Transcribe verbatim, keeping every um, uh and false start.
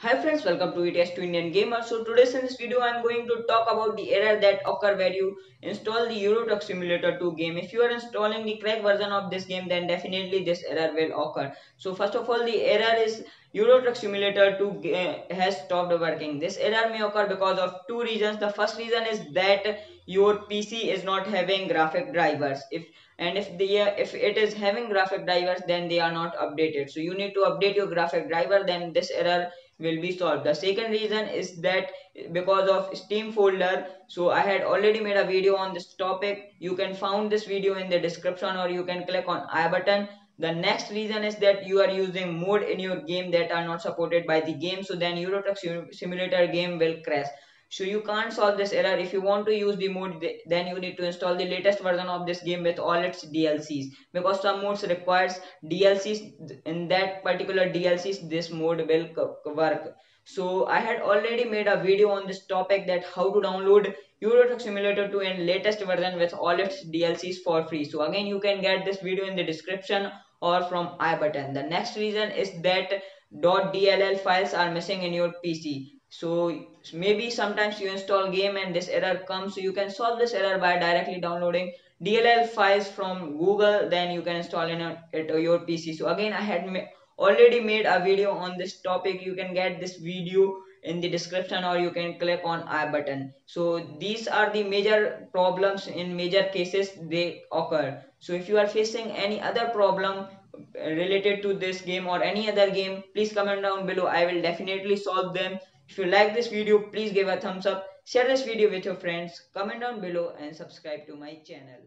Hi friends, welcome to E T S to Indian Gamer. So today's in this video I am going to talk about the error that occur when you install the Euro Truck Simulator two game. If you are installing the cracked version of this game, then definitely this error will occur. So first of all, the error is Euro Truck Simulator two has stopped working. This error may occur because of two reasons. The first reason is that your P C is not having graphic drivers. If and if the uh, if it is having graphic drivers, then they are not updated. So you need to update your graphic driver, then this error will be solved. The second reason is that because of Steam folder. So I had already made a video on this topic. You can find this video in the description, or you can click on I button. The next reason is that you are using mode in your game that are not supported by the game. So then Euro Truck Simulator game will crash. So you can't solve this error. If you want to use the mode, then you need to install the latest version of this game with all its D L Cs, because some modes requires D L Cs. In that particular D L Cs, this mode will work. So I had already made a video on this topic, that how to download Euro Truck Simulator two and latest version with all its D L Cs for free. So again, you can get this video in the description or from I button. The next reason is that .dll files are missing in your P C. So maybe sometimes you install game and this error comes. So you can solve this error by directly downloading D L L files from Google, then you can install in a, it on your P C. So again, I had ma already made a video on this topic. You can get this video in the description, or you can click on I button. So these are the major problems. In major cases they occur. So if you are facing any other problem related to this game or any other game, please comment down below. I will definitely solve them. If you like this video, please give a thumbs up, share this video with your friends, comment down below and subscribe to my channel.